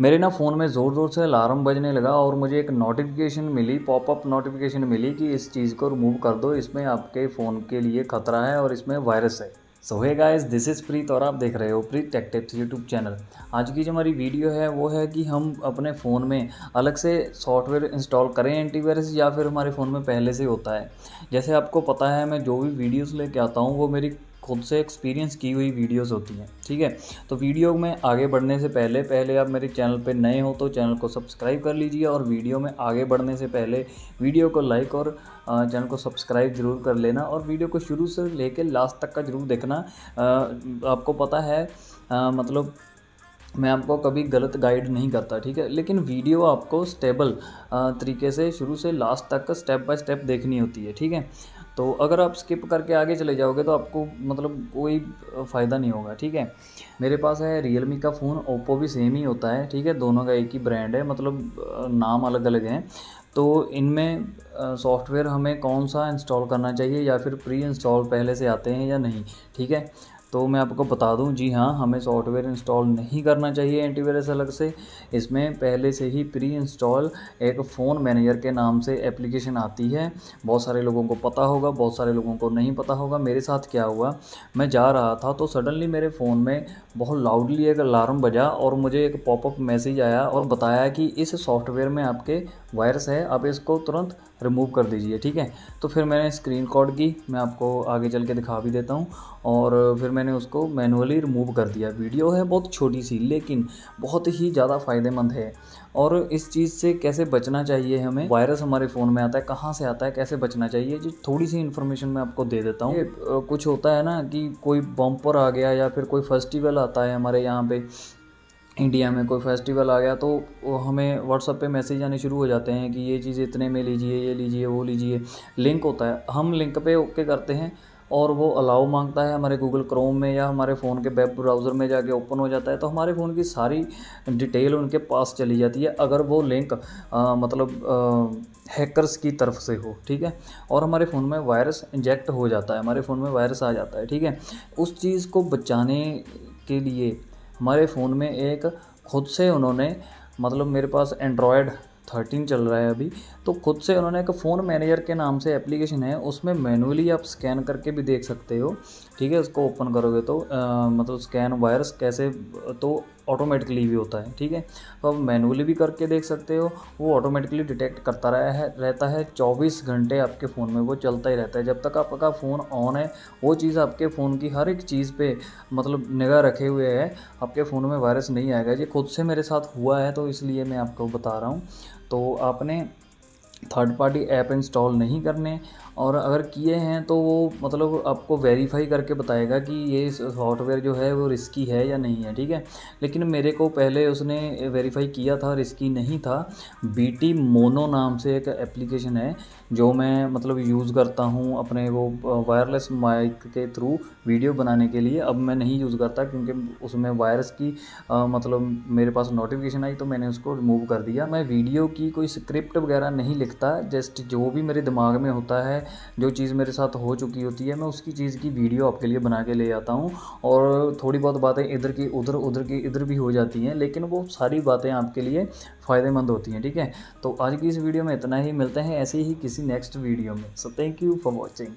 मेरे ना फ़ोन में ज़ोर ज़ोर से अलार्म बजने लगा और मुझे एक नोटिफिकेशन मिली, पॉपअप नोटिफिकेशन मिली कि इस चीज़ को रिमूव कर दो, इसमें आपके फ़ोन के लिए खतरा है और इसमें वायरस है। So hey guys, this is Preet और आप देख रहे हो Preet tech tips YouTube channel. आज की जो हमारी वीडियो है वो है कि हम अपने फ़ोन में अलग से सॉफ्टवेयर इंस्टॉल करें एंटीवायरस, या फिर हमारे फ़ोन में पहले से होता है। जैसे आपको पता है मैं जो भी वीडियोस लेके आता हूँ वो मेरी खुद से एक्सपीरियंस की हुई वीडियोस होती हैं, ठीक है। तो वीडियो में आगे बढ़ने से पहले आप मेरे चैनल पे नए हो तो चैनल को सब्सक्राइब कर लीजिए, और वीडियो में आगे बढ़ने से पहले वीडियो को लाइक और चैनल को सब्सक्राइब ज़रूर कर लेना, और वीडियो को शुरू से लेके लास्ट तक का ज़रूर देखना। आपको पता है मतलब मैं आपको कभी गलत गाइड नहीं करता, ठीक है, लेकिन वीडियो आपको स्टेबल तरीके से शुरू से लास्ट तक स्टेप बाय स्टेप देखनी होती है, ठीक है। तो अगर आप स्किप करके आगे चले जाओगे तो आपको मतलब कोई फ़ायदा नहीं होगा, ठीक है। मेरे पास है Realme का फ़ोन, Oppo भी सेम ही होता है, ठीक है, दोनों का एक ही ब्रांड है, मतलब नाम अलग अलग हैं। तो इनमें सॉफ्टवेयर हमें कौन सा इंस्टॉल करना चाहिए, या फिर प्री इंस्टॉल पहले से आते हैं या नहीं, ठीक है। तो मैं आपको बता दूं, जी हाँ, हमें सॉफ्टवेयर इंस्टॉल नहीं करना चाहिए एंटीवायरस अलग से। इसमें पहले से ही प्री इंस्टॉल एक फ़ोन मैनेजर के नाम से एप्लीकेशन आती है। बहुत सारे लोगों को पता होगा, बहुत सारे लोगों को नहीं पता होगा। मेरे साथ क्या हुआ, मैं जा रहा था तो सडनली मेरे फ़ोन में बहुत लाउडली एक अलार्म बजा और मुझे एक पॉपअप मैसेज आया और बताया कि इस सॉफ्टवेयर में आपके वायरस है, आप इसको तुरंत रिमूव कर दीजिए, ठीक है। तो फिर मैंने स्क्रीन रिकॉर्ड की, मैं आपको आगे चल के दिखा भी देता हूँ, और फिर मैंने उसको मैनुअली रिमूव कर दिया। वीडियो है बहुत छोटी सी, लेकिन बहुत ही ज़्यादा फ़ायदेमंद है। और इस चीज़ से कैसे बचना चाहिए, हमें वायरस हमारे फ़ोन में आता है, कहाँ से आता है, कैसे बचना चाहिए, जो थोड़ी सी इन्फॉर्मेशन मैं आपको दे देता हूँ। कुछ होता है ना कि कोई बम्पर आ गया या फिर कोई फेस्टिवल आता है, हमारे यहाँ पर इंडिया में कोई फेस्टिवल आ गया तो हमें व्हाट्सएप पे मैसेज आने शुरू हो जाते हैं कि ये चीज़ इतने में लीजिए, ये लीजिए, वो लीजिए। लिंक होता है, हम लिंक पे ओके करते हैं और वो अलाउ मांगता है हमारे गूगल क्रोम में या हमारे फ़ोन के वेब ब्राउज़र में जाके ओपन हो जाता है। तो हमारे फ़ोन की सारी डिटेल उनके पास चली जाती है, अगर वो लिंक मतलब हैकर्स की तरफ से हो, ठीक है। और हमारे फ़ोन में वायरस इंजेक्ट हो जाता है, हमारे फ़ोन में वायरस आ जाता है, ठीक है। उस चीज़ को बचाने के लिए हमारे फ़ोन में एक खुद से उन्होंने मतलब, मेरे पास एंड्रॉयड 13 चल रहा है अभी, तो खुद से उन्होंने एक फ़ोन मैनेजर के नाम से एप्लीकेशन है, उसमें मैनुअली आप स्कैन करके भी देख सकते हो, ठीक है। उसको ओपन करोगे तो मतलब स्कैन वायरस कैसे, तो ऑटोमेटिकली भी होता है, ठीक है। तो आप मैनुअली भी करके देख सकते हो, वो ऑटोमेटिकली डिटेक्ट करता रहता है। 24 घंटे आपके फ़ोन में वो चलता ही रहता है, जब तक आपका फ़ोन ऑन है। वो चीज़ आपके फ़ोन की हर एक चीज़ पे मतलब निगाह रखे हुए है, आपके फ़ोन में वायरस नहीं आएगा। ये खुद से मेरे साथ हुआ है तो इसलिए मैं आपको बता रहा हूँ। तो आपने थर्ड पार्टी ऐप इंस्टॉल नहीं करने, और अगर किए हैं तो वो मतलब आपको वेरीफाई करके बताएगा कि ये सॉफ्टवेयर जो है वो रिस्की है या नहीं है, ठीक है। लेकिन मेरे को पहले उसने वेरीफाई किया था, रिस्की नहीं था। BT मोनो नाम से एक एप्लीकेशन है जो मैं मतलब यूज़ करता हूँ अपने वो वायरलेस माइक के थ्रू वीडियो बनाने के लिए। अब मैं नहीं यूज़ करता क्योंकि उसमें वायरस की मतलब मेरे पास नोटिफिकेशन आई तो मैंने उसको रिमूव कर दिया। मैं वीडियो की कोई स्क्रिप्ट वगैरह नहीं लिखता, जस्ट जो भी मेरे दिमाग में होता है, जो चीज़ मेरे साथ हो चुकी होती है, मैं उसकी चीज़ की वीडियो आपके लिए बना के ले आता हूँ। और थोड़ी बहुत बातें इधर की उधर, उधर की इधर भी हो जाती हैं, लेकिन वो सारी बातें आपके लिए फ़ायदेमंद होती हैं, ठीक है। तो आज की इस वीडियो में इतना ही, मिलते हैं ऐसे ही किसी नेक्स्ट वीडियो में। So thank you for watching.